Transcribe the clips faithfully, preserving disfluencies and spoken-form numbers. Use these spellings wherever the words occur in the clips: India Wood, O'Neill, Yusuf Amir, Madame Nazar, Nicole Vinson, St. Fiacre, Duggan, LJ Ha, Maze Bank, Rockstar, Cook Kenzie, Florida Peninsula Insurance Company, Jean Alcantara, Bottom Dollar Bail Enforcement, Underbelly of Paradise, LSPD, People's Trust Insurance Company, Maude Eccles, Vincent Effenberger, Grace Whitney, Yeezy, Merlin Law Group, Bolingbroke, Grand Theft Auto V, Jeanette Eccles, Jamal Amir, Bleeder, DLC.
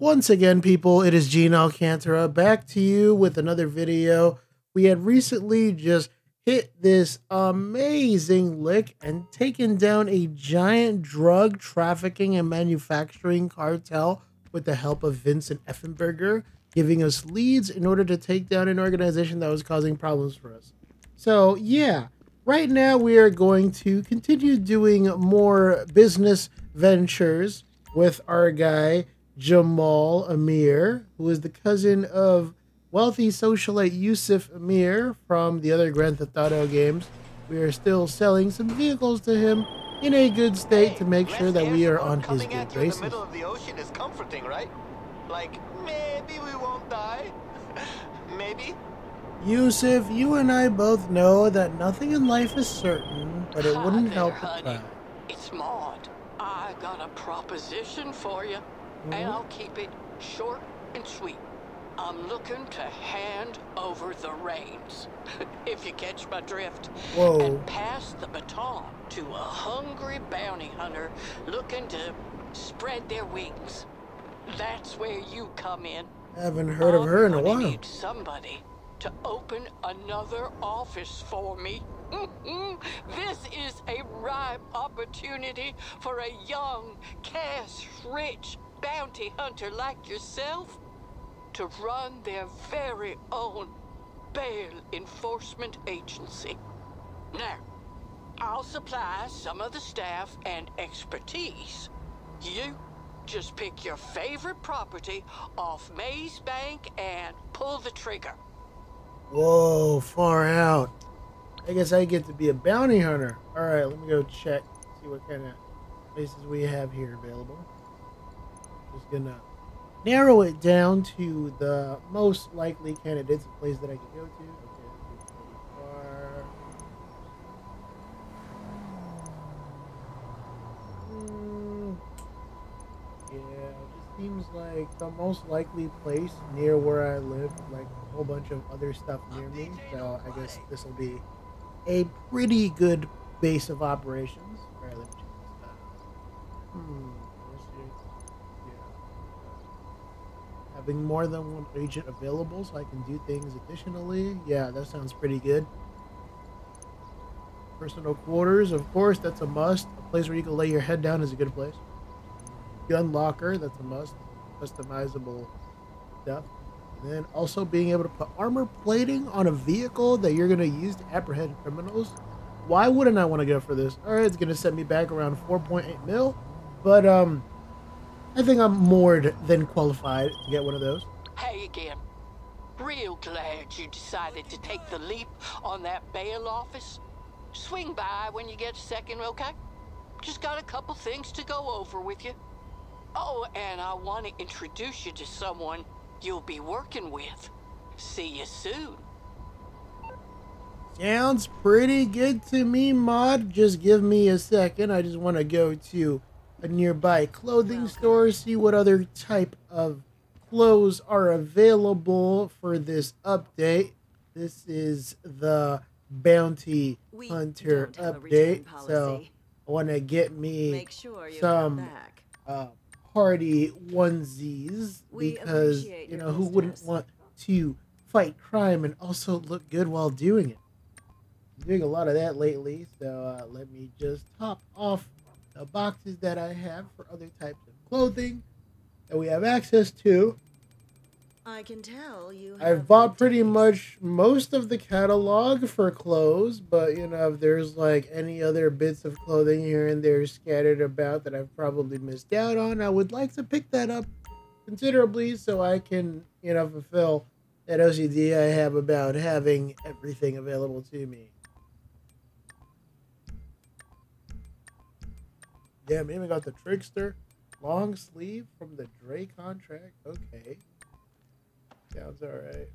Once again, people, it is Jean Alcantara back to you with another video. We had recently just hit this amazing lick and taken down a giant drug trafficking and manufacturing cartel with the help of Vincent Effenberger, giving us leads in order to take down an organization that was causing problems for us. So yeah, right now we are going to continue doing more business ventures with our guy, Jamal Amir, who is the cousin of wealthy socialite Yusuf Amir from the other Grand Theft Auto games. We are still selling some vehicles to him in a good state hey, to make sure that we are on his good graces. The middle of the ocean is comforting, right? Like, maybe we won't die. Maybe. Yusuf, you and I both know that nothing in life is certain, but it wouldn't Hi there, help honey. The plan. It's Maud. I got a proposition for you. And I'll keep it short and sweet. I'm looking to hand over the reins, if you catch my drift, Whoa. and pass the baton to a hungry bounty hunter looking to spread their wings. That's where you come in. I haven't heard I'm of her in a while. I need somebody to open another office for me. Mm-mm. This is a ripe opportunity for a young, cash-rich bounty hunter like yourself to run their very own bail enforcement agency. Now, I'll supply some of the staff and expertise. You just pick your favorite property off Maze Bank and pull the trigger. Whoa, far out. I guess I get to be a bounty hunter. All right, let me go check, see what kind of places we have here available. Just gonna narrow it down to the most likely candidates, a place that I can go to. Okay, far. Mm, yeah, it just seems like the most likely place near where I live, like a whole bunch of other stuff near me. So I guess this will be a pretty good base of operations. All right, let me check this out. Hmm. Having more than one agent available so I can do things additionally. Yeah, that sounds pretty good. Personal quarters, of course, that's a must. A place where you can lay your head down is a good place. Gun locker, that's a must. Customizable stuff. And then also being able to put armor plating on a vehicle that you're going to use to apprehend criminals. Why wouldn't I want to go for this? All right, it's going to set me back around four point eight mil. But, um... I think I'm more than qualified to get one of those. Hey again. Real glad you decided to take the leap on that bail office. Swing by when you get a second, okay? Just got a couple things to go over with you. Oh, and I want to introduce you to someone you'll be working with. See you soon. Sounds pretty good to me, Maud. Just give me a second. I just want to go to a nearby clothing store, see what other type of clothes are available for this update. This is the bounty we hunter update, so I want to get me Make sure you some back. Uh, party onesies we because you know who business. wouldn't want to fight crime and also look good while doing it. I'm doing a lot of that lately, so uh, let me just top off the boxes that I have for other types of clothing that we have access to. I can tell you I've bought pretty much most of the catalog for clothes, but you know, if there's like any other bits of clothing here and there scattered about that I've probably missed out on, I would like to pick that up considerably so I can, you know, fulfill that O C D I have about having everything available to me. Yeah, maybe we got the Trickster long sleeve from the Dre contract. Okay. Sounds alright.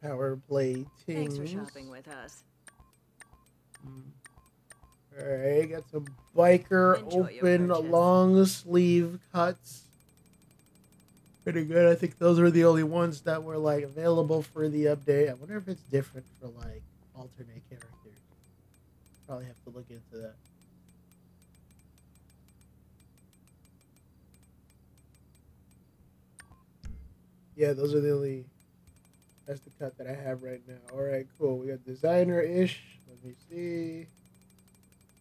Power play teams. Thanks for shopping with us. Mm. Alright, got some biker Enjoy open long sleeve cuts. Pretty good. I think those were the only ones that were like available for the update. I wonder if it's different for like alternate characters. Probably have to look into that. Yeah, those are the only, that's the cut that I have right now. All right, cool. We got designer-ish. Let me see.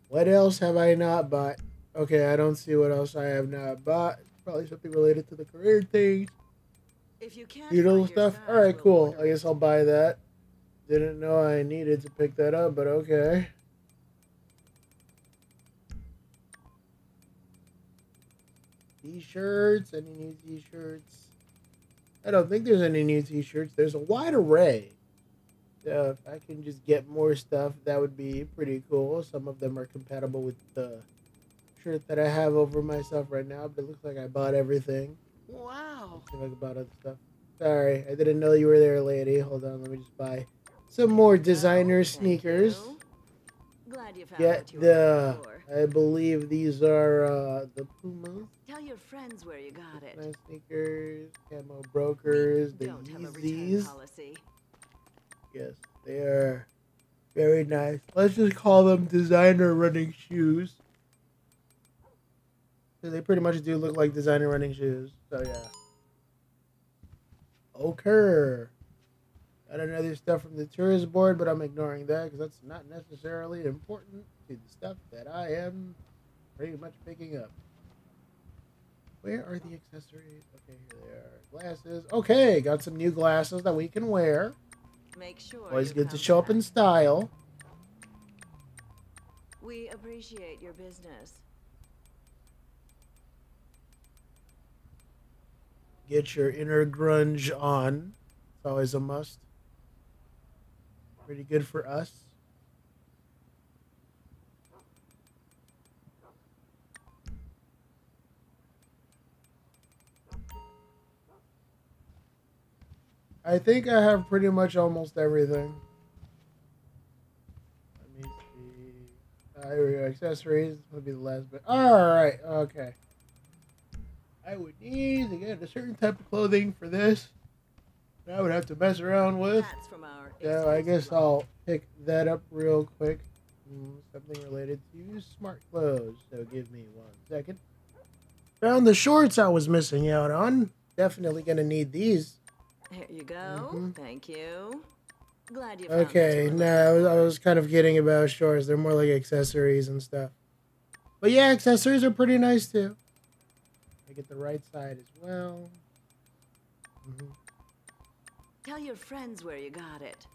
What else have I not bought? Okay, I don't see what else I have not bought. Probably something related to the career thing. If you can't, you know, stuff. All right, cool. I guess I'll buy that. Didn't know I needed to pick that up, but okay. T-shirts, any new T-shirts? I don't think there's any new T-shirts. There's a wide array. So if I can just get more stuff, that would be pretty cool. Some of them are compatible with the shirt that I have over myself right now, but it looks like I bought everything. Wow. Looks like I bought other stuff. Sorry, I didn't know you were there, lady. Hold on, let me just buy some more designer sneakers. You. Glad you found Get you the. I believe these are uh, the Puma. Tell your friends where you got it. Nice sneakers, camo brokers, we the Yeezys. Yes, they are very nice. Let's just call them designer running shoes. They pretty much do look like designer running shoes. So yeah. Okay. Got another stuff from the tourist board, but I'm ignoring that because that's not necessarily important to the stuff that I am pretty much picking up. Where are the accessories? Okay, here they are. Glasses. Okay, got some new glasses that we can wear. Make sure. Always good to show up in style. We appreciate your business. Get your inner grunge on. It's always a must. Pretty good for us. I think I have pretty much almost everything. Let me see. Uh, here we go. Accessories. This would be the last bit. Alright. Okay. I would need to get a certain type of clothing for this that I would have to mess around with. That's from our so I guess blog. I'll pick that up real quick. Mm, something related to smart clothes. So give me one second. Found the shorts I was missing out on. Definitely going to need these. Here you go. Mm-hmm. Thank you. Glad you found okay, no, I was, I was kind of kidding about shorts. They're more like accessories and stuff. But yeah, accessories are pretty nice too. Get the right side as well. Mm-hmm. Tell your friends where you got it.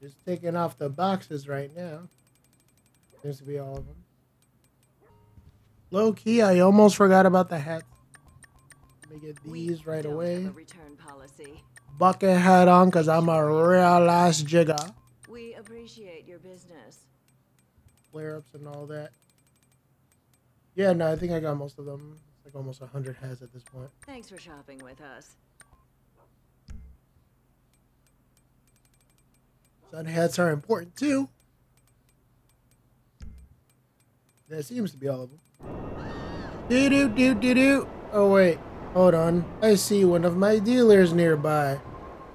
Just taking off the boxes right now. Seems to be all of them. Low key, I almost forgot about the hats. Let me get these we right away. Return policy. Bucket hat on because I'm a real ass jigger. We appreciate your business. Flare ups and all that. Yeah, no, I think I got most of them. It's like almost a hundred hats at this point. Thanks for shopping with us. Sun hats are important too. That seems to be all of them. Do do do do do. Oh wait, hold on. I see one of my dealers nearby.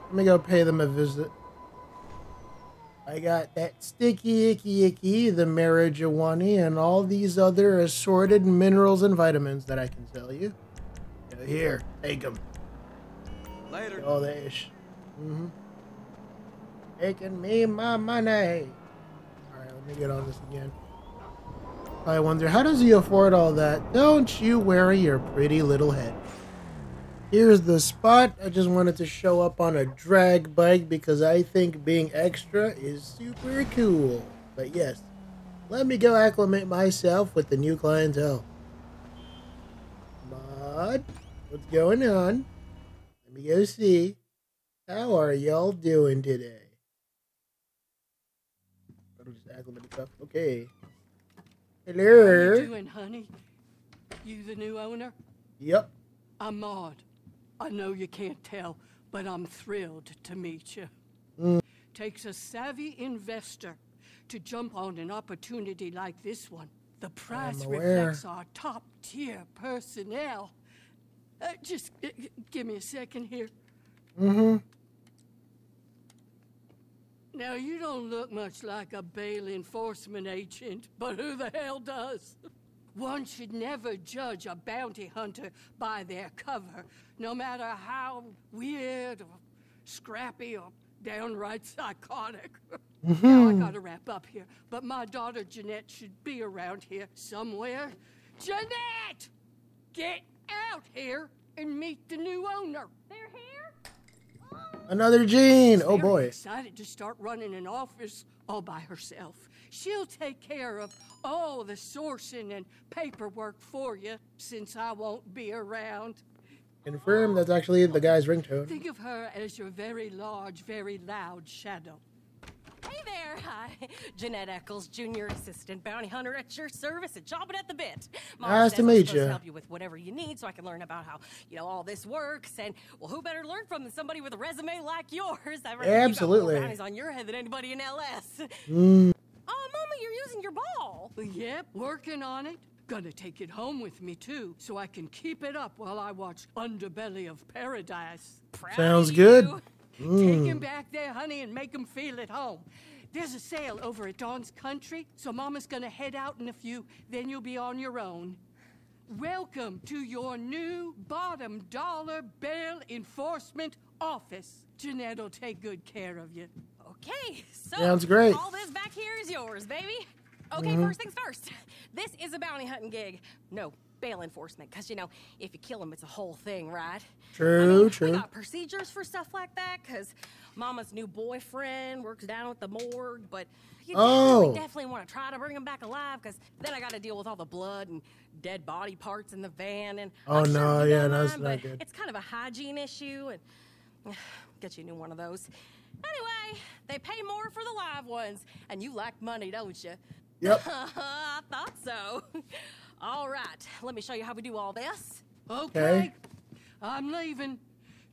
Let me go pay them a visit. I got that sticky icky icky, the marijuana, and all these other assorted minerals and vitamins that I can sell you. So here, take them. Later. All that ish. Mm-hmm. Taking me my money. All right, let me get on this again. I wonder, how does he afford all that? Don't you worry your pretty little head. Here's the spot. I just wanted to show up on a drag bike because I think being extra is super cool. But yes, let me go acclimate myself with the new clientele. Mod, what's going on? Let me go see. How are y'all doing today? I'll just acclimate stuff. Okay. Hello. How you doing, honey? You the new owner? Yep. I'm Maud. I know you can't tell, but I'm thrilled to meet you. Mm. Takes a savvy investor to jump on an opportunity like this one. The price reflects our top-tier personnel. Uh, just uh, give me a second here. Mm-hmm. Now, you don't look much like a bail enforcement agent, but who the hell does? One should never judge a bounty hunter by their cover, no matter how weird or scrappy or downright psychotic. Mm-hmm. Now I gotta wrap up here, but my daughter Jeanette should be around here somewhere. Jeanette! Get out here and meet the new owner. They're here? Oh. Another Jean. Oh, boy. Excited to start running an office all by herself. She'll take care of all the sourcing and paperwork for you since I won't be around. Confirm that's actually the guy's ringtone. Think of her as your very large, very loud shadow. Hey there, hi. Jeanette Eccles, junior assistant bounty hunter at your service at Jobbing at the Bit. Mom nice to meet you. Help you with whatever you need, so I can learn about how you know all this works. And well, who better learn from than somebody with a resume like yours? I've yeah, absolutely. More bounties on your head than anybody in L S. Mm. Oh, Mama, you're using your ball. Yep, working on it. Gonna take it home with me too, so I can keep it up while I watch Underbelly of Paradise. Proud Sounds good. Mm. Take him back there, honey, and make him feel at home. There's a sale over at Dawn's Country, so Mama's gonna head out in a few, then you'll be on your own. Welcome to your new Bottom Dollar Bail Enforcement office. Jeanette will take good care of you. Okay, so Sounds great. All this back here is yours, baby. Okay, mm-hmm. First things first. This is a bounty hunting gig. No, bail enforcement, because, you know, if you kill them, it's a whole thing, right? True, I mean, true. We got procedures for stuff like that, because Mama's new boyfriend works down at the morgue, but you oh. definitely, definitely want to try to bring him back alive, because then I got to deal with all the blood and dead body parts in the van. And oh, I'm no, sure yeah, that's no, not good. It's kind of a hygiene issue, and uh, get you a new one of those. Anyway, they pay more for the live ones, and you like money, don't you? Yep. I thought so. All right, let me show you how we do all this. Okay. I'm leaving.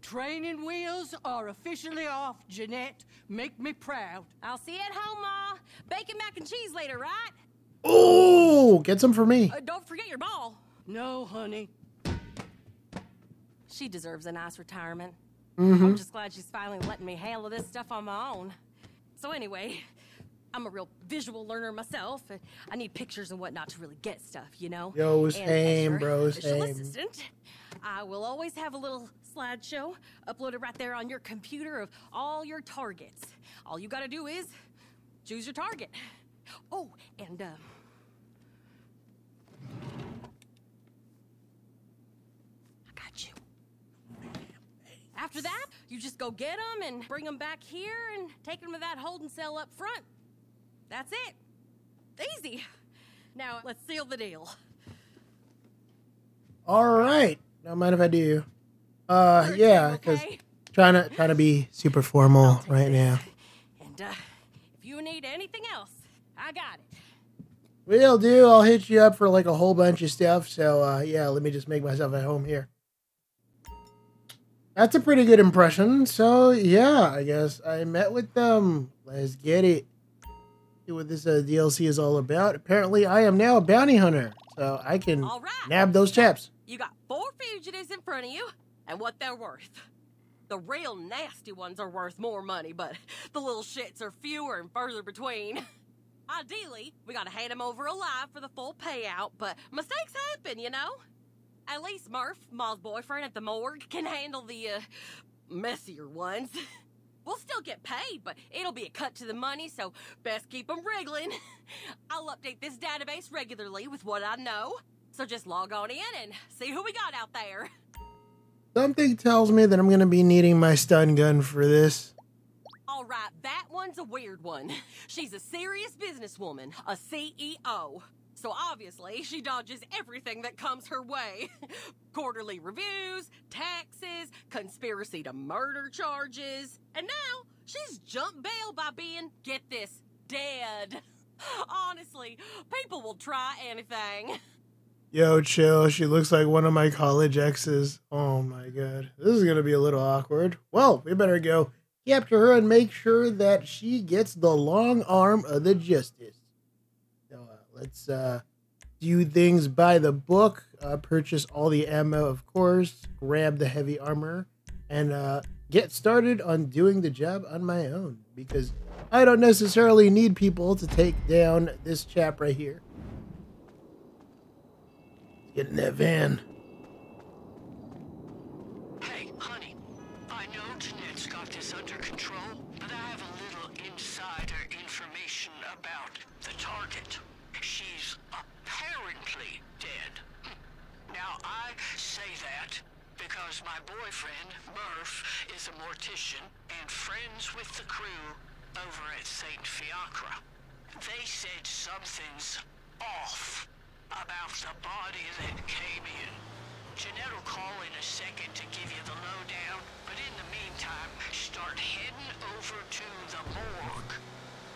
Training wheels are officially off, Jeanette. Make me proud. I'll see you at home, Ma. Bacon, mac, and cheese later, right? Oh, get some for me. Uh, don't forget your ball. No, honey. She deserves a nice retirement. Mm-hmm. I'm just glad she's finally letting me handle this stuff on my own. So anyway, I'm a real visual learner myself. I need pictures and whatnot to really get stuff, you know? Yo, same, bro, same. Assistant, I will always have a little slideshow uploaded right there on your computer of all your targets. All you gotta do is choose your target. Oh, and, uh... I got you. After that, you just go get them and bring them back here and take them to that holding cell up front. That's it. Easy. Now, let's seal the deal. All right. Don't mind if I do. Uh, yeah, because okay? trying to trying to be super formal right this. now. And uh, if you need anything else, I got it. Will do. I'll hit you up for like a whole bunch of stuff. So, uh, yeah, let me just make myself at home here. That's a pretty good impression. So, yeah, I guess I met with them. Let's get it. See what this uh, D L C is all about. Apparently, I am now a bounty hunter, so I can right. nab those chaps. You got four fugitives in front of you, and what they're worth. The real nasty ones are worth more money, but the little shits are fewer and further between. Ideally, we gotta hand them over alive for the full payout, but mistakes happen, you know? At least Murph, Ma's boyfriend at the morgue, can handle the, uh, messier ones. We'll still get paid, but it'll be a cut to the money, so best keep them wriggling. I'll update this database regularly with what I know, so just log on in and see who we got out there. Something tells me that I'm going to be needing my stun gun for this. All right, that one's a weird one. She's a serious businesswoman, a C E O. So obviously, she dodges everything that comes her way. Quarterly reviews, taxes, conspiracy to murder charges. And now, she's jumped bail by being, get this, dead. Honestly, people will try anything. Yo, chill. She looks like one of my college exes. Oh my god. This is gonna be a little awkward. Well, we better go capture her and make sure that she gets the long arm of the justice. Let's uh, do things by the book, uh, purchase all the ammo, of course, grab the heavy armor, and uh, get started on doing the job on my own, because I don't necessarily need people to take down this chap right here. Get in that van. Hey, honey. I know Jeanette's got this under control, but I have a little insider information about the target. She's apparently dead. Now, I say that because my boyfriend, Murph, is a mortician and friends with the crew over at Saint Fiacre. They said something's off about the body that came in. Jeanette will call in a second to give you the lowdown, but in the meantime, start heading over to the morgue.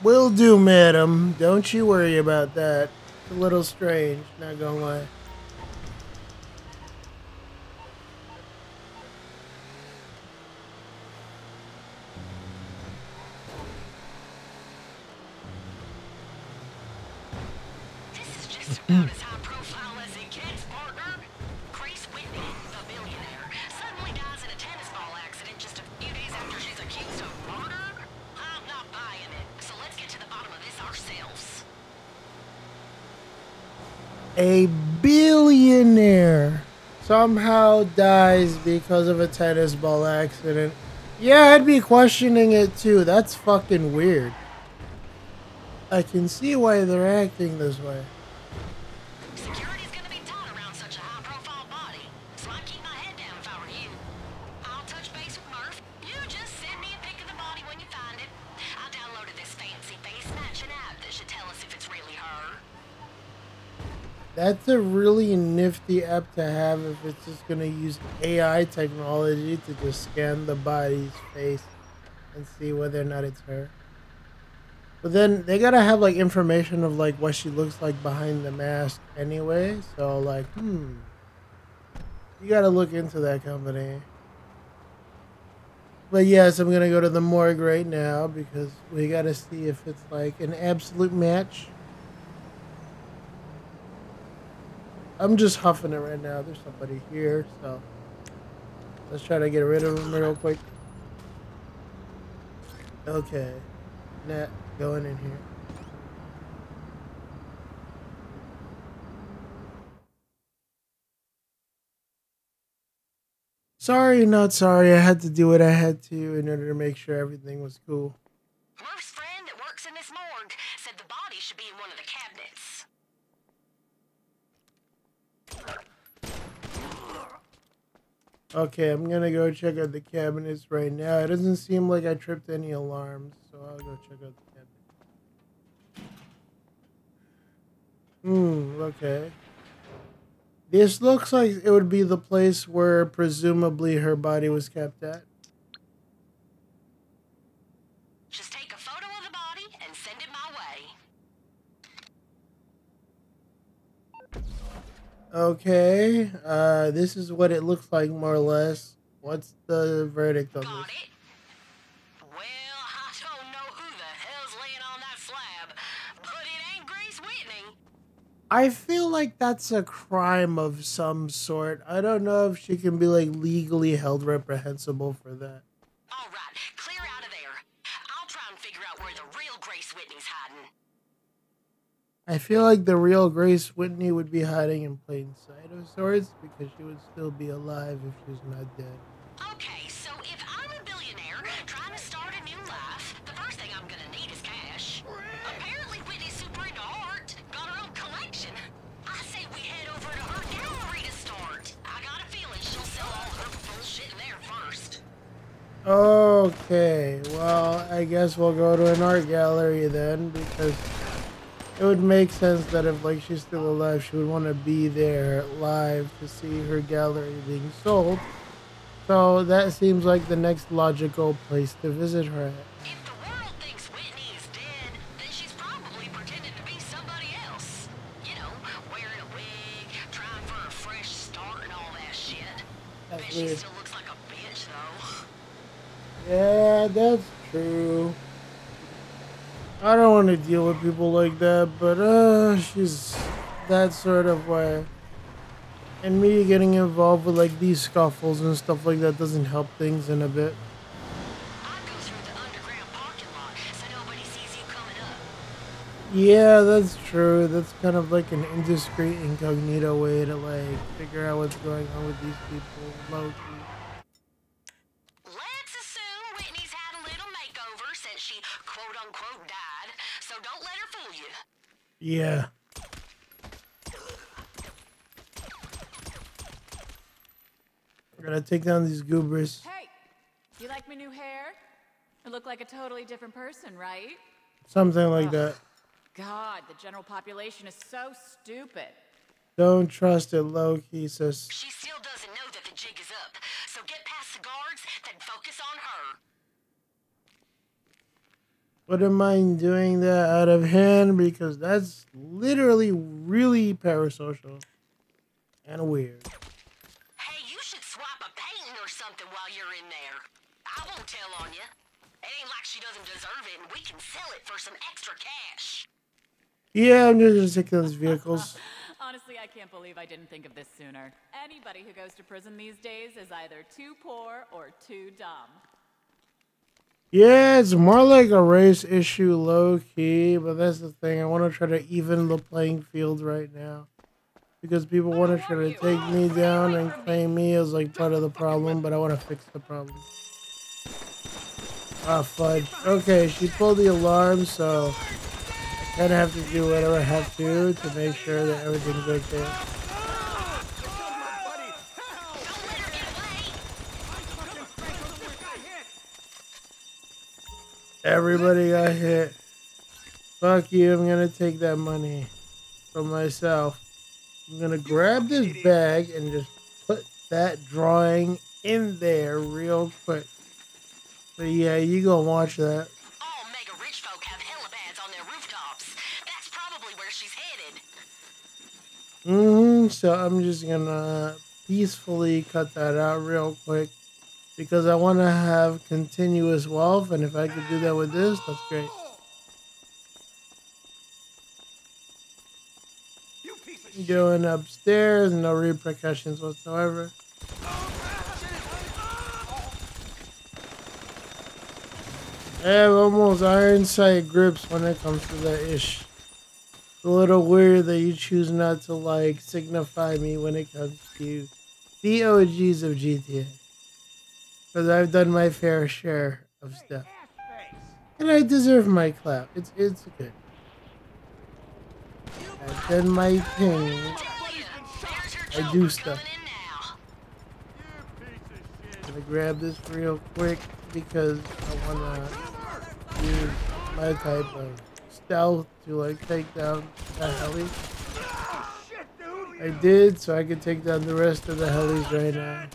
Will do, madam. Don't you worry about that. It's a little strange, not gonna lie. About as high profile as it gets, partner. Grace Whitney, the billionaire, suddenly dies in a tennis ball accident just a few days after she's accused of murder. I'm not buying it, so let's get to the bottom of this ourselves. A billionaire somehow dies because of a tennis ball accident. Yeah, I'd be questioning it too. That's fucking weird. I can see why they're acting this way. That's a really nifty app to have if it's just going to use A I technology to just scan the body's face and see whether or not it's her. But then they got to have like information of like what she looks like behind the mask anyway. So like, hmm, you got to look into that company. But yes, I'm going to go to the morgue right now because we got to see if it's like an absolute match. I'm just huffing it right now. There's somebody here, so let's try to get rid of him real quick. Okay, Nat, going in here. Sorry, not sorry. I had to do what I had to in order to make sure everything was cool. Murph's friend that works in this morgue said the body should be in one of the cabinets. Okay, I'm gonna go check out the cabinets right now. It doesn't seem like I tripped any alarms, so I'll go check out the cabinets. Hmm, okay. This looks like it would be the place where presumably her body was kept at. Just take a photo of the body and send it my way. Okay, uh, this is what it looks like, more or less. What's the verdict on Got this? It. Well, I don't know who the hell's laying on that slab, but it ain't Grace Whitney. I feel like that's a crime of some sort. I don't know if she can be, like, legally held reprehensible for that. All right, clear out of there. I'll try and figure out where the real Grace Whitney's hiding. I feel like the real Grace Whitney would be hiding in plain sight of sorts because she would still be alive if she's not dead. Okay, so if I'm a billionaire trying to start a new life, the first thing I'm gonna need is cash. Apparently Whitney's super into art, got her own collection. I say we head over to her gallery to start. I got a feeling she'll sell all her bullshit in there first. Okay, well, I guess we'll go to an art gallery then because it would make sense that if, like, she's still alive, she would want to be there live to see her gallery being sold. So that seems like the next logical place to visit her at. If the world thinks Whitney is dead, then she's probably pretending to be somebody else. You know, wearing a wig, trying for a fresh start and all that shit. That's Bet weird. She still looks like a bitch, though. Yeah, that's true. I don't want to deal with people like that, but uh, she's that sort of way. And me getting involved with like these scuffles and stuff like that doesn't help things in a bit. I go through the underground parking lot so nobody sees you coming up. Yeah, that's true. That's kind of like an indiscreet incognito way to like figure out what's going on with these people. Low key. Let's assume Whitney's had a little makeover since she quote unquote died, so don't let her fool you. Yeah. We're gonna take down these goobers. Hey, you like my new hair? I look like a totally different person, right? Something like oh. that. God, the general population is so stupid. Don't trust it, low-key, sis. She still doesn't know that the jig is up, so get past the guards, then focus on her. Wouldn't mind doing that out of hand, because that's literally really parasocial and weird. Hey, you should swap a painting or something while you're in there. I won't tell on you. It ain't like she doesn't deserve it, and we can sell it for some extra cash. Yeah, I'm just gonna take those vehicles. Honestly, I can't believe I didn't think of this sooner. Anybody who goes to prison these days is either too poor or too dumb. Yeah, it's more like a race issue low-key, but that's the thing. I want to try to even the playing field right now. Because people want to try to take me down and claim me as like part of the problem, but I want to fix the problem. Ah, fudge. Okay, she pulled the alarm, so... Gonna have to do whatever I have to to make sure that everything's okay. Everybody got hit. Fuck you, I'm gonna take that money for myself. I'm gonna grab this bag and just put that drawing in there real quick. But yeah, you gonna watch that. Mm-hmm. So I'm just gonna peacefully cut that out real quick because I want to have continuous wealth, and if I could do that with this, that's great. Going upstairs, no repercussions whatsoever. I have almost iron sight grips when it comes to that ish. It's a little weird that you choose not to, like, signify me when it comes to the O Gs of G T A. Because I've done my fair share of stuff. And I deserve my clap. It's it's good. I've done my thing. I do stuff. I'm gonna grab this real quick because I wanna use my type of stealth to like take down the heli. I did, so I can take down the rest of the helis right now.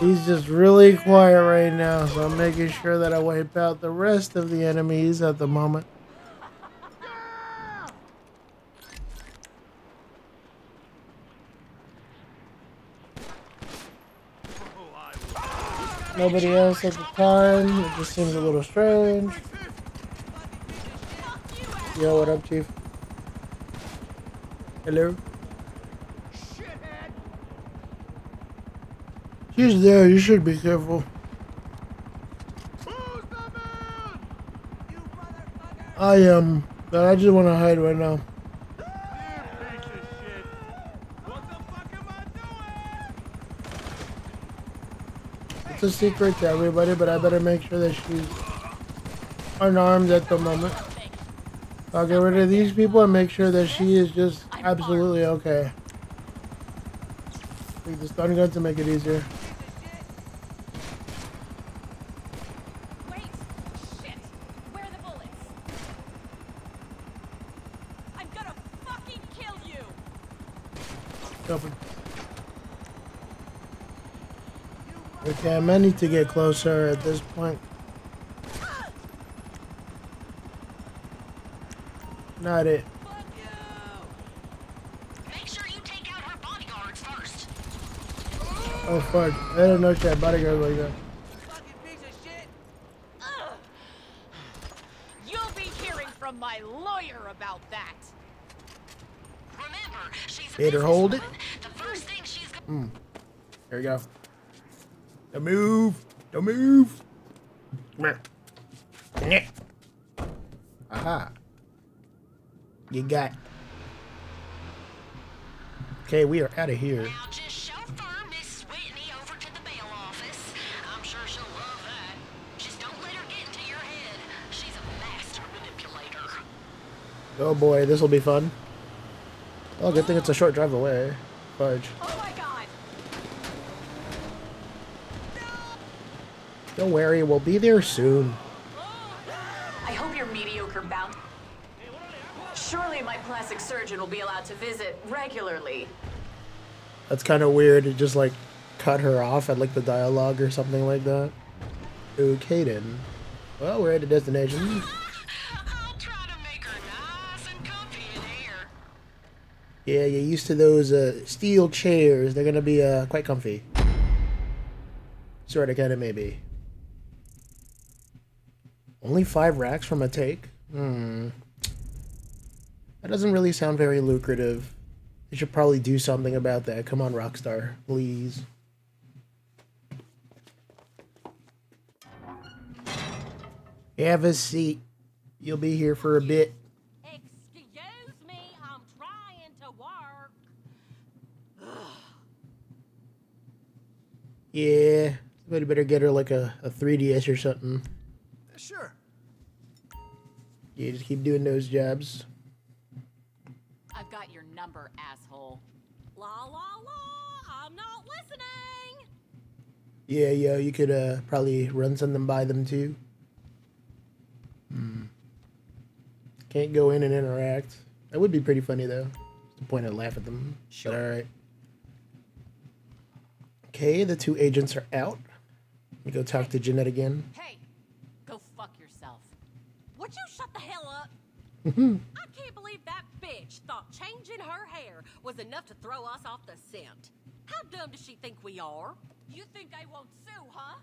He's just really quiet right now, so I'm making sure that I wipe out the rest of the enemies at the moment. Nobody else at the time. It just seems a little strange. Yo, what up, Chief? Hello? She's there. You should be careful. I am. But I just want to hide right now. A secret to everybody, but I better make sure that she's unarmed at the moment. I'll get rid of these people and make sure that she is just absolutely okay. Take the stun gun to make it easier. Wait, shit. Where are the bullets? I'm gonna fucking kill you. Covered. Okay, I might need to get closer at this point. Not it. Make sure you take out her bodyguards first. Oh fuck! I don't know she had bodyguards like that. Fucking piece of shit. Ugh. You'll be hearing from my lawyer about that. Remember, she's better hold it. The first thing she's. Hmm. There you go. The move. Don't move. Aha. You got. Okay, we are out of here. Now just chauffeur Miss Whitney over to the bail office. I'm sure she'll love that. Just don't let her get into your head. She's a master manipulator. Oh boy, this will be fun. Oh, good thing it's a short drive away. Fudge. Oh my god. Don't worry, we'll be there soon. I hope you're mediocre bound. Surely my plastic surgeon will be allowed to visit regularly. That's kind of weird. It just like cut her off at like the dialogue or something like that. Okay then. Well, we're at a destination. I'll try to make her nice and comfy in here. Yeah, you're used to those uh, steel chairs. They're gonna be uh, quite comfy. Sort of, kind of, maybe. Only five racks from a take? Hmm. That doesn't really sound very lucrative. They should probably do something about that. Come on, Rockstar, please. Have a seat. You'll be here for a bit. Excuse me, I'm trying to work. Ugh. Yeah, somebody better get her like a, a three D S or something. Sure. Yeah, just keep doing those jobs. I've got your number, asshole. La la la, I'm not listening. Yeah, yo, you could uh, probably run something by them too. Hmm. Can't go in and interact. That would be pretty funny though. Just to point and laugh at them. Sure. But all right. Okay, the two agents are out. Let me go talk hey. to Jeanette again. Hey, go fuck yourself. Would you shut the hell up? Mm-hmm. I can't believe that bitch thought changing her hair was enough to throw us off the scent. How dumb does she think we are? You think I won't sue, huh?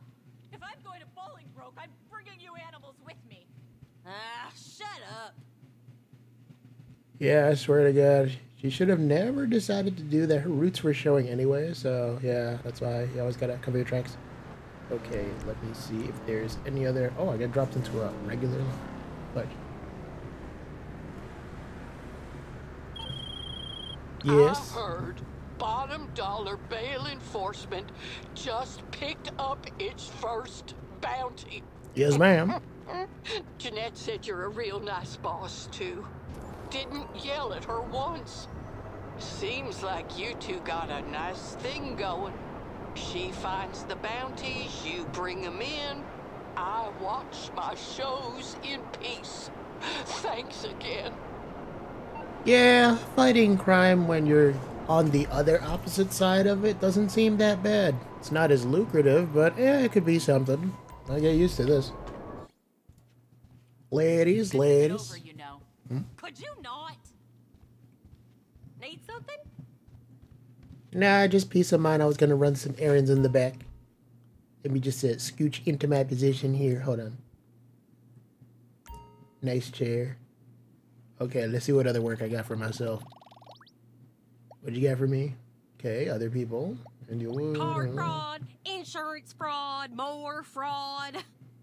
If I'm going to Bolingbroke, I'm bringing you animals with me. Ah, shut up. Yeah, I swear to God, she should have never decided to do that. Her roots were showing anyway, so yeah, that's why you always gotta cover your tracks. Okay, let me see if there's any other... Oh, I got dropped into a regular budget. Yes. I heard Bottom Dollar Bail Enforcement just picked up its first bounty. Yes, ma'am. Jeanette said you're a real nice boss, too. Didn't yell at her once. Seems like you two got a nice thing going. She finds the bounties, you bring them in. I watch my shows in peace. Thanks again. Yeah, fighting crime when you're on the other opposite side of it doesn't seem that bad. It's not as lucrative, but yeah, it could be something. I get used to this. Ladies, ladies. Over, you know. Hmm? Could you not? Need something? Nah, just peace of mind. I was gonna run some errands in the back. Let me just uh, scooch into my position here. Hold on. Nice chair. Okay, let's see what other work I got for myself. What'd you got for me? Okay, other people. India Wood. Car fraud, insurance fraud, more fraud.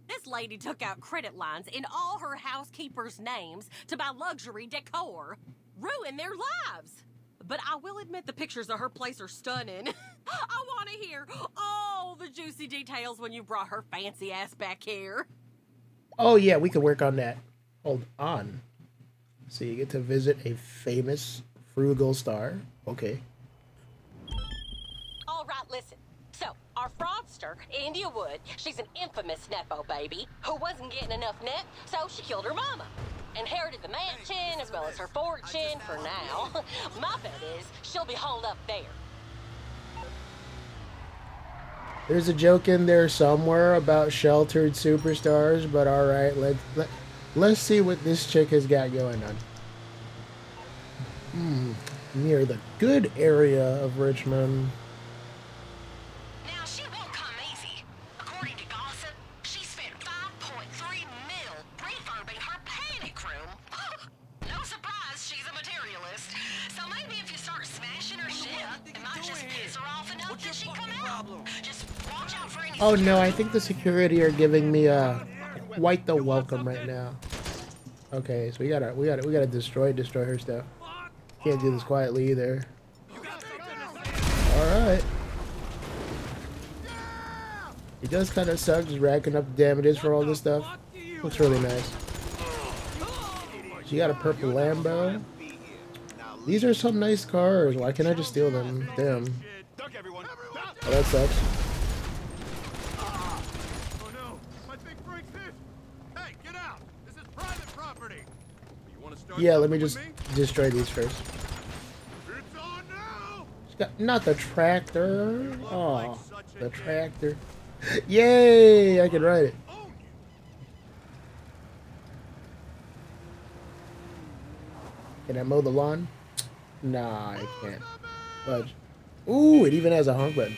This lady took out credit lines in all her housekeepers' names to buy luxury decor. Ruined their lives. But I will admit the pictures of her place are stunning. I want to hear all the juicy details when you brought her fancy ass back here. Oh yeah, we could work on that. Hold on. So you get to visit a famous frugal star. Okay. All right, listen. So our fraudster, India Wood, she's an infamous Nepo baby who wasn't getting enough net, so she killed her mama. Inherited the mansion hey, as well as her fortune for now. My bet is she'll be holed up there. There's a joke in there somewhere about sheltered superstars, but all right, let's... Let, Let's see what this chick has got going on. Hmm, near the good area of Richmond. Now she won't come easy. According to gossip, she spent five point three mil refurbing her panic room. No surprise, she's a materialist. So maybe if you start smashing her shit, it might just piss her off enough that she come out. Just watch out for any Oh no, I think the security are giving me a quite the welcome right now. Okay, so we gotta we gotta we gotta destroy destroy her stuff. Can't do this quietly either. Alright. It does kind of suck just racking up damages for all this stuff. Looks really nice. She got a purple Lambo. These are some nice cars. Why can't I just steal them? Damn. Oh, that sucks. Oh no, my big break's in. Hey, get out. This is private property. You want to start? Yeah, let me just destroy these first. It's on now. She's got not the tractor. Oh, the tractor. Yay! I can ride it. Can I mow the lawn? Nah, I can't. Fudge. Ooh, it even has a honk button.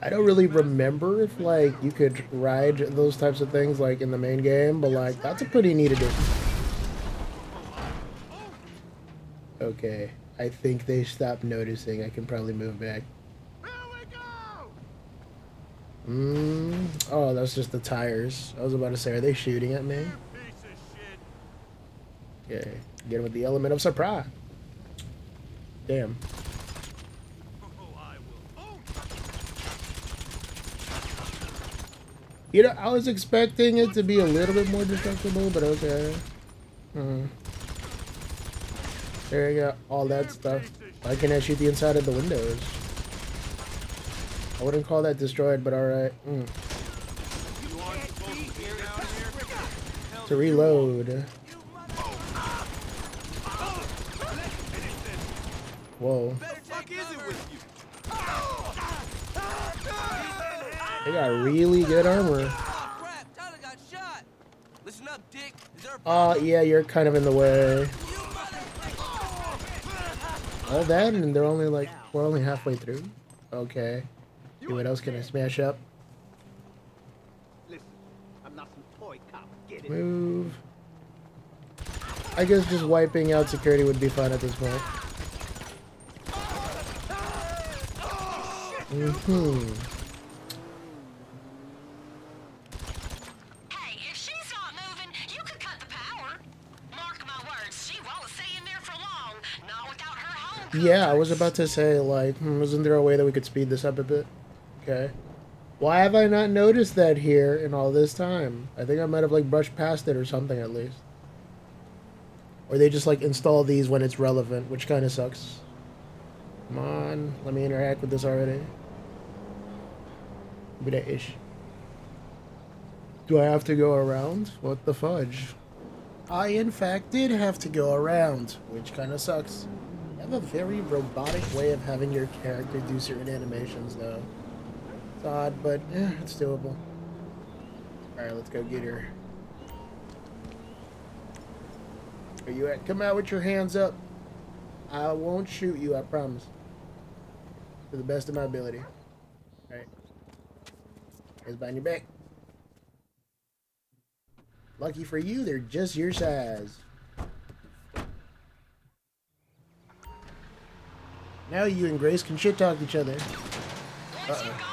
I don't really remember if like you could ride those types of things like in the main game, but like that's a pretty neat addition. Okay. I think they stopped noticing. I can probably move back. Here we go! Mm, oh, that's just the tires. I was about to say, are they shooting at me? Okay, get him with the element of surprise. Damn. You know, I was expecting it to be a little bit more destructible, but okay. Hmm. There you go, all that stuff. Why can't I shoot the inside of the windows? I wouldn't call that destroyed, but alright. Mm. To reload. Whoa. They got really good armor. Oh, uh, yeah, you're kind of in the way. All that, and they're only like, we're only halfway through. Okay. Hey, what else can I smash up? Listen, I'm not some toy cop. Get it. Move. I guess just wiping out security would be fun at this point. Mm-hmm. Hey, if she's not moving, you can cut the power. Mark my words, she won't stay in there for long. Not without her home. Yeah, I was about to say, like, hmm, isn't there a way that we could speed this up a bit? Okay. Why have I not noticed that here in all this time? I think I might have like brushed past it or something at least. Or they just like install these when it's relevant, which kind of sucks. Come on, let me interact with this already. Be that ish. Do I have to go around? What the fudge? I in fact did have to go around, which kind of sucks. I have a very robotic way of having your character do certain animations though. It's odd, but eh, it's doable. Alright, let's go get her. Where you at? Come out with your hands up. I won't shoot you, I promise. To the best of my ability. Alright. Hands behind your back. Lucky for you, they're just your size. Now you and Grace can shit talk each other. Uh-oh.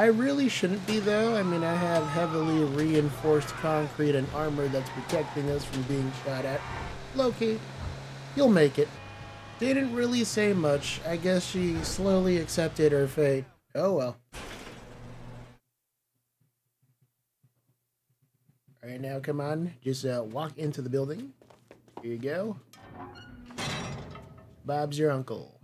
I really shouldn't be though. I mean, I have heavily reinforced concrete and armor that's protecting us from being shot at. Loki, you'll make it. Didn't really say much. I guess she slowly accepted her fate. Oh well. All right, now come on. Just uh, walk into the building. Here you go. Bob's your uncle.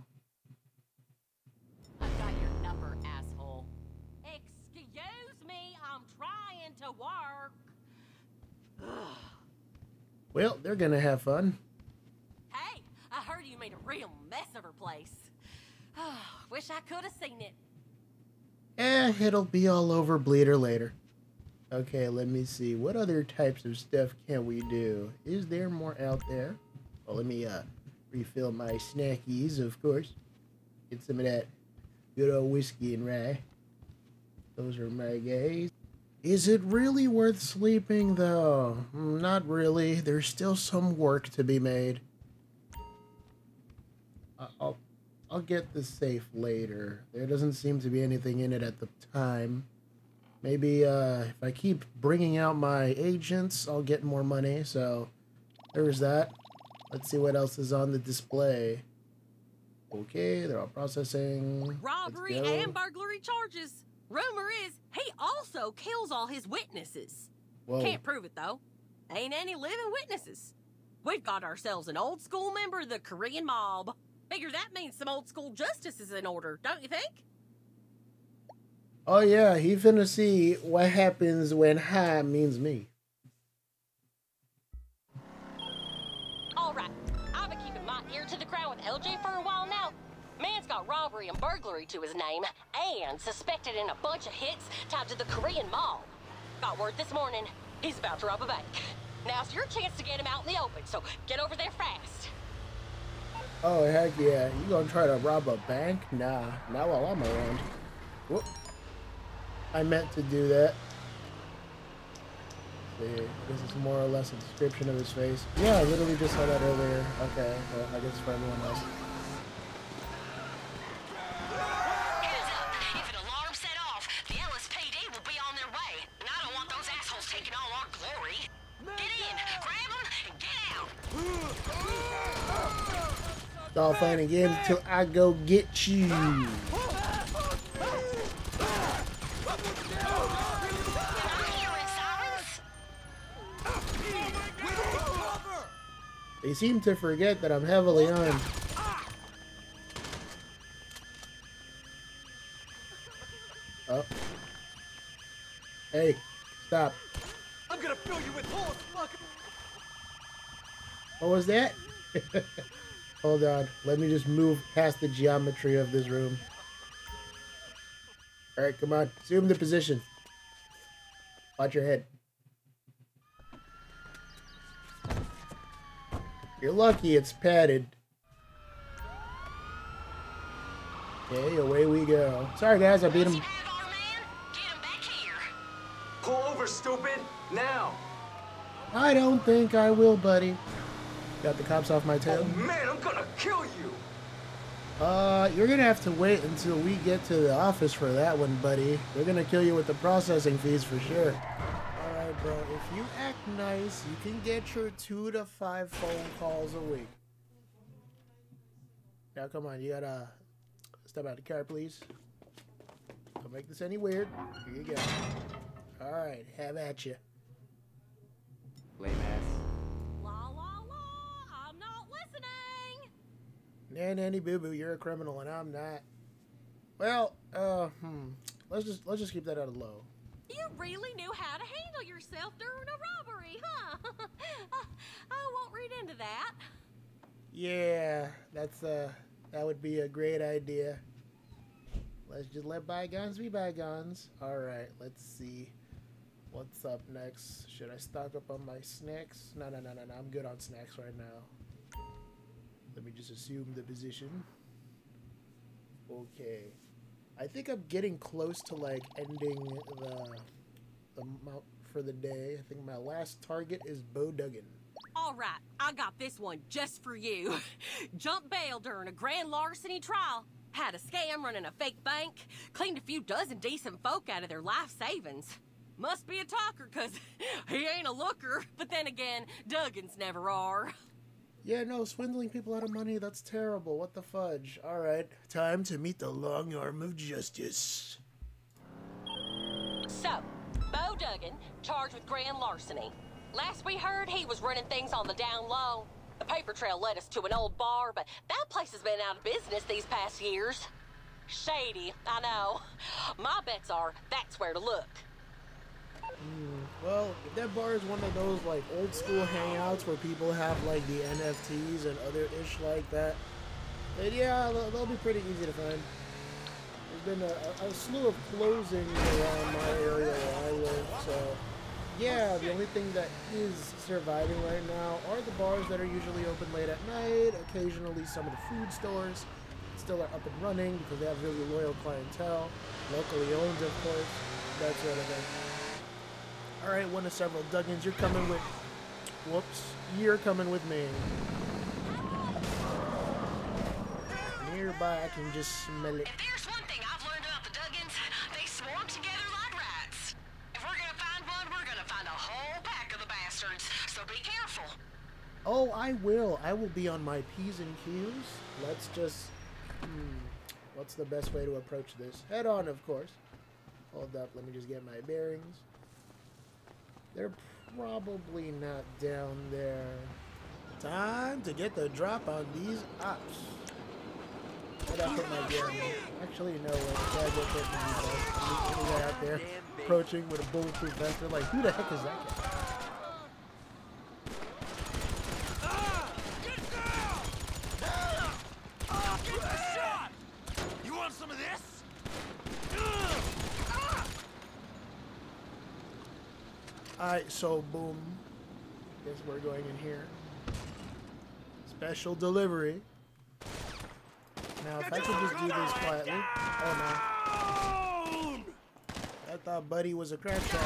Well, they're gonna have fun. Hey, I heard you made a real mess of her place. Oh, wish I could have seen it. Eh, it'll be all over Bleeder later. Okay, let me see. What other types of stuff can we do? Is there more out there? Well, let me uh, refill my snackies, of course. Get some of that good old whiskey and rye. Those are my guys. Is it really worth sleeping, though? Not really. There's still some work to be made. I'll, I'll get the safe later. There doesn't seem to be anything in it at the time. Maybe uh, if I keep bringing out my agents, I'll get more money, so there's that. Let's see what else is on the display. Okay, they're all processing. Robbery and burglary charges. Rumor is he also kills all his witnesses. Whoa. Can't prove it, though. Ain't any living witnesses. We've got ourselves an old school member of the Korean mob. Figure that means some old school justice is in order, don't you think? Oh, yeah, he finna see what happens when high means me. All right, I've been keeping my ear to the ground with L J for a while now. Man's got robbery and burglary to his name and suspected in a bunch of hits tied to the Korean mob. Got word this morning, he's about to rob a bank. Now's your chance to get him out in the open, so get over there fast. Oh, heck yeah. You gonna try to rob a bank? Nah, not while I'm around. Whoop. I meant to do that. Let's see, this is more or less a description of his face. Yeah, I literally just saw that earlier. Okay, well, I guess for everyone else. Heads up. If an alarm set off, the L S P D will be on their way. And I don't want those assholes taking all our glory. Get in, grab them, and get out. Stall playing the game until I go get you. They seem to forget that I'm heavily armed. Oh. Hey, stop. I'm gonna fill you with bullets, fuck. What was that? Hold on. Let me just move past the geometry of this room. Alright, come on. Assume the position. Watch your head. You're lucky it's padded. Okay, away we go. Sorry guys, I beat him. Get him back here. Pull over, stupid. Now. I don't think I will, buddy. Got the cops off my tail. Oh man, I'm gonna kill you. Uh, you're gonna have to wait until we get to the office for that one, buddy. They're gonna kill you with the processing fees for sure. Bro, if you act nice, you can get your two to five phone calls a week. Now, come on, you gotta step out of the car, please. Don't make this any weird. Here you go. All right, have at you. Lame ass. La la la, I'm not listening. Nan, nanny, boo boo, you're a criminal and I'm not. Well, uh, hmm. Let's just let's just keep that out of low. You really knew how to handle yourself during a robbery, huh? I won't read into that. Yeah, that's uh, that would be a great idea. Let's just let bygones be bygones. All right, let's see what's up next. Should I stock up on my snacks? No, no, no, no, no. I'm good on snacks right now. Let me just assume the position. Okay. I think I'm getting close to like ending the the amount for the day. I think my last target is Bo Duggan. All right, I got this one just for you. Jumped bail during a grand larceny trial. Had a scam running a fake bank. Cleaned a few dozen decent folk out of their life savings. Must be a talker, cause he ain't a looker. But then again, Duggins never are. Yeah, no, swindling people out of money, that's terrible. What the fudge? All right, time to meet the long arm of justice. So, Bo Duggan, charged with grand larceny. Last we heard, he was running things on the down low. The paper trail led us to an old bar, but that place has been out of business these past years. Shady, I know. My bets are that's where to look. Mm, well, if that bar is one of those like old school hangouts where people have like the N F Ts and other ish like that, then yeah, they'll, they'll be pretty easy to find. There's been a, a slew of closings around my area where I live, so yeah, the only thing that is surviving right now are the bars that are usually open late at night, occasionally some of the food stores still are up and running because they have really loyal clientele, locally owned of course, that sort of thing. All right, one of several Duggans. You're coming with. Whoops. You're coming with me. Nearby, I can just smell it. If there's one thing I've learned about the Duggans, they swarm together like rats. If we're gonna find one, we're gonna find a whole pack of the bastards. So be careful. Oh, I will. I will be on my P's and Q's. Let's just. Hmm, what's the best way to approach this? Head on, of course. Hold up. Let me just get my bearings. They're probably not down there. Time to get the drop on these ops. Where'd I put my gear? Actually, no way. I get there from you guys. Out there approaching with a bulletproof vest. They're like, who the heck is that guy? Alright, so boom. Guess we're going in here. Special delivery. Now, if I could just do this quietly. Oh no. I thought Buddy was a crash shot.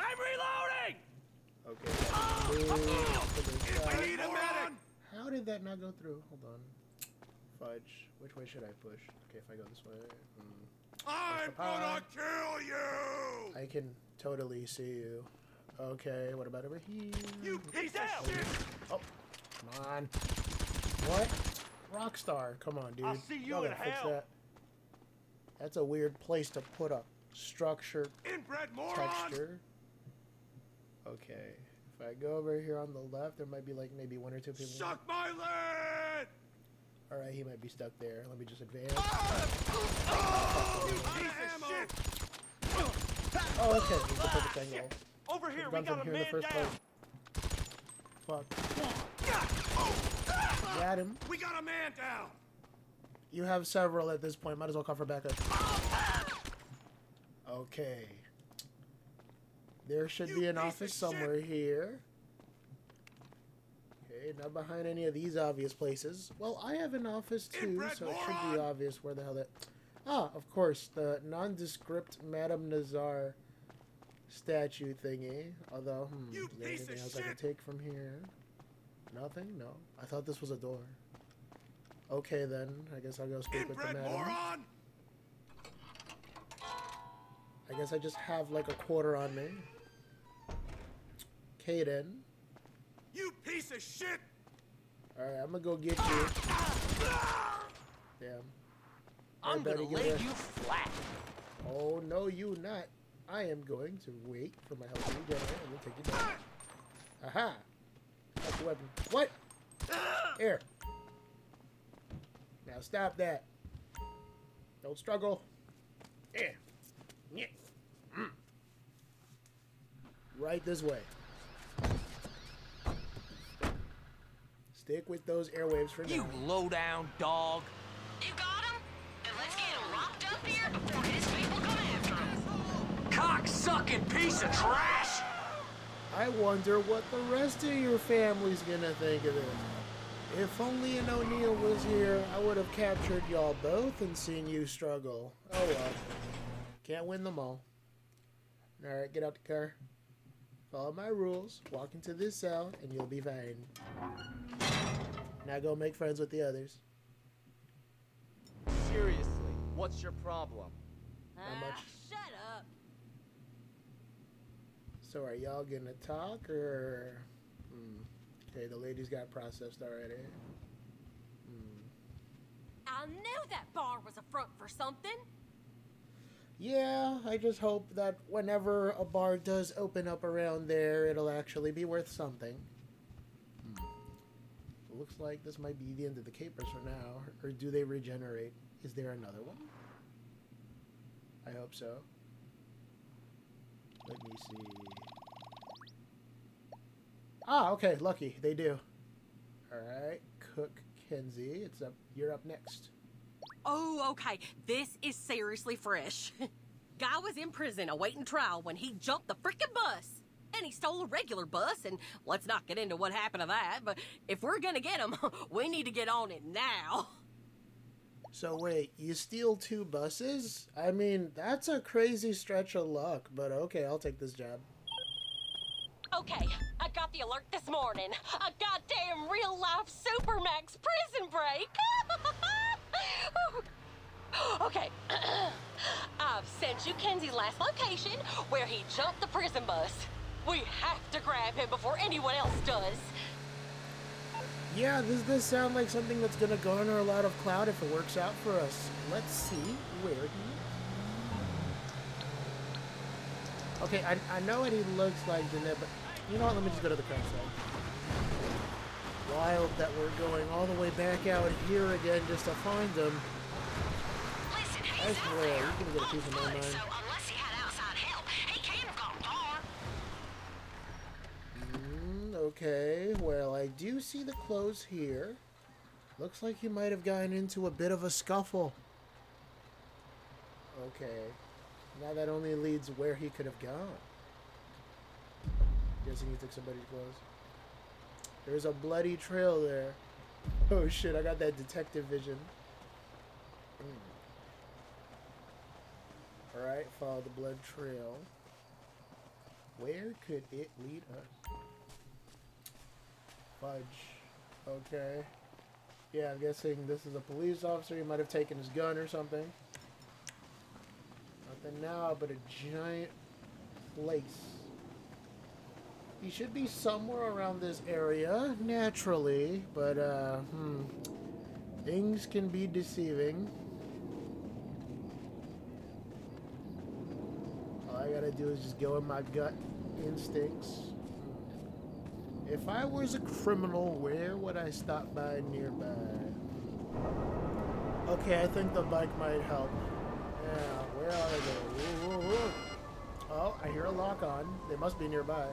I'm reloading! Okay. How did that not go through? Hold on. Fudge. Which way should I push? Okay, if I go this way. Mm. I'm gonna kill you! I can totally see you. Okay, what about over here? You piece of shit! Oh, come on. What? Rockstar, come on, dude. I'll see you Y'all in gotta hell. Fix that. That's a weird place to put a structure. Inbred moron! Texture. Okay, if I go over here on the left, there might be like maybe one or two people. Suck my lead! All right, he might be stuck there. Let me just advance. Oh, oh okay. We can put the thing over here. We got a man down. Fuck. Got him. We got a man down. You have several at this point. Might as well call for backup. Okay. There should you be an office somewhere shit. here. Okay, not behind any of these obvious places. Well, I have an office too, so it should be obvious where the hell that... Ah, of course, the nondescript Madame Nazar statue thingy. Although, hmm, is there anything else I can take from here? Nothing? No. I thought this was a door. Okay then, I guess I'll go speak with the madam. I guess I just have like a quarter on me. Okay then. You piece of shit! Alright, I'm gonna go get you. Damn. I'm gonna lay you flat. Oh, no, you not. I am going to wait for my health to regenerate and we'll take you down. Aha! That's the weapon. What? Here. Now stop that. Don't struggle. Yeah. Yeah. Mm. Right this way. Stick with those airwaves for now. You low-down dog. You got him? Then let's get him locked up here before his people come after him. Cock-sucking piece of trash! I wonder what the rest of your family's gonna think of this. If only an O'Neill was here, I would have captured y'all both and seen you struggle. Oh well. Can't win them all. Alright, get out the car. Follow my rules, walk into this cell, and you'll be fine. Now go make friends with the others. Seriously, what's your problem? Not ah, much. Shut up. So are y'all gonna talk or? Hmm. Okay, the ladies got processed already. Hmm. I knew that bar was a front for something. Yeah, I just hope that whenever a bar does open up around there, it'll actually be worth something. Looks like this might be the end of the capers for now. Or do they regenerate? Is there another one? I hope so. Let me see. Ah, okay, lucky. They do. Alright, Cook Kenzie. It's up. You're up next. Oh, okay. This is seriously fresh. Guy was in prison awaiting trial when he jumped the frickin' bus. And he stole a regular bus, and let's not get into what happened to that, but if we're gonna get him, we need to get on it now. So wait, you steal two buses? I mean, that's a crazy stretch of luck, but okay, I'll take this job. Okay, I got the alert this morning. A goddamn real-life Supermax prison break! Okay, I've sent you Kenzie's last location where he jumped the prison bus. We have to grab him before anyone else does. Yeah, this does sound like something that's gonna garner a lot of clout if it works out for us. Let's see where he is. Okay, I, I know what he looks like, Jeanette, but you know what? Let me just go to the crime scene. Wild that we're going all the way back out here again just to find him. Listen, he's out there. You're gonna get a piece of my mind. So unless he had outside help, he can't have gone far. Okay, well, I do see the clothes here. Looks like you might have gotten into a bit of a scuffle. Okay. Now that only leads where he could have gone. Guessing you took somebody's clothes. There's a bloody trail there. Oh, shit, I got that detective vision. Mm. Alright, follow the blood trail. Where could it lead us? Fudge. Okay. Yeah, I'm guessing this is a police officer. He might have taken his gun or something. Nothing now, but a giant place. He should be somewhere around this area, naturally, but, uh, hmm. Things can be deceiving. All I gotta do is just go with my gut instincts. If I was a criminal, where would I stop by nearby? Okay, I think the bike might help. Yeah, where are they? Ooh, ooh, ooh. Oh, I hear a lock on. They must be nearby.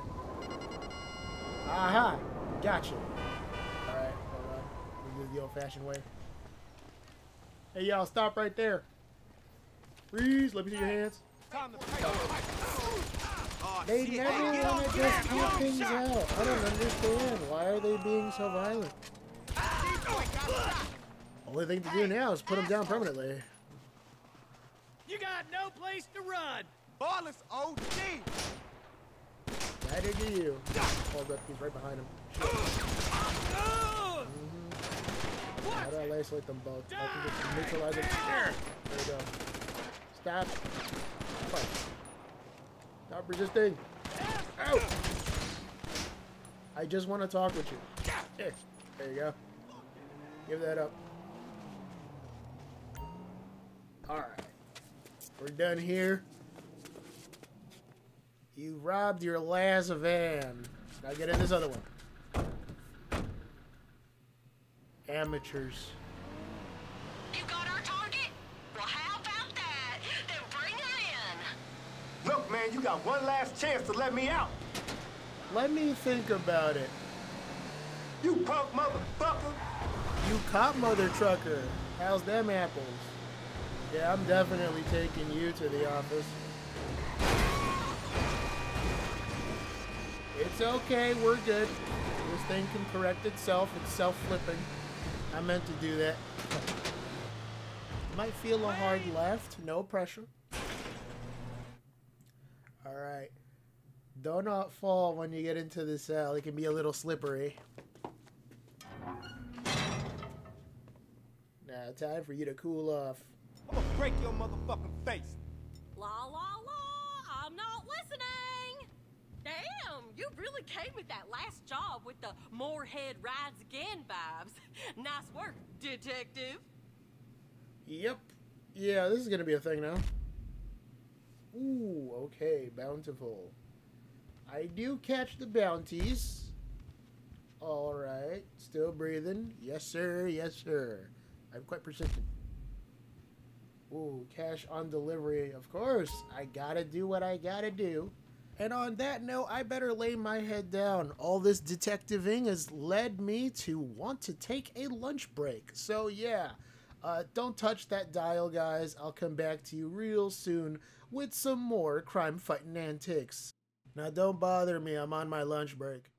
Aha! Gotcha. Alright, hold on. We'll do the old-fashioned way. Hey, y'all, stop right there. Freeze! Let me see your hands. They never want to just keep things out. I don't understand. Why are they being so violent? Only thing to do now is put them down permanently. You got no place to run. Barless O D. Right into you. Hold up, he's right behind him. Mm-hmm. How do I isolate them both? I can just neutralize them. There we go. Stop. Fight. Stop resisting. Ow! I just want to talk with you. There you go. Give that up. Alright. We're done here. You robbed your last van. Now get in this other one. Amateurs. You got our target? Well, how about that? Then bring her in. Look, man, you got one last chance to let me out. Let me think about it. You punk motherfucker. You cop mother trucker. How's them apples? Yeah, I'm definitely taking you to the office. It's okay, we're good. This thing can correct itself. It's self-flipping. I meant to do that. Might feel a hard left. No pressure. Alright. Do not fall when you get into this cell. It can be a little slippery. Now, time for you to cool off. I'm gonna break your motherfucking face. La la la. I'm not listening. Damn. You really came with that last job with the more head rides again vibes. Nice work, detective. Yep. Yeah, this is going to be a thing now. Ooh, okay, bountiful. I do catch the bounties. All right, still breathing. Yes, sir. Yes, sir. I'm quite persistent. Ooh, cash on delivery. Of course, I got to do what I got to do. And on that note, I better lay my head down. All this detectiving has led me to want to take a lunch break. So yeah, uh, don't touch that dial, guys. I'll come back to you real soon with some more crime-fighting antics. Now don't bother me, I'm on my lunch break.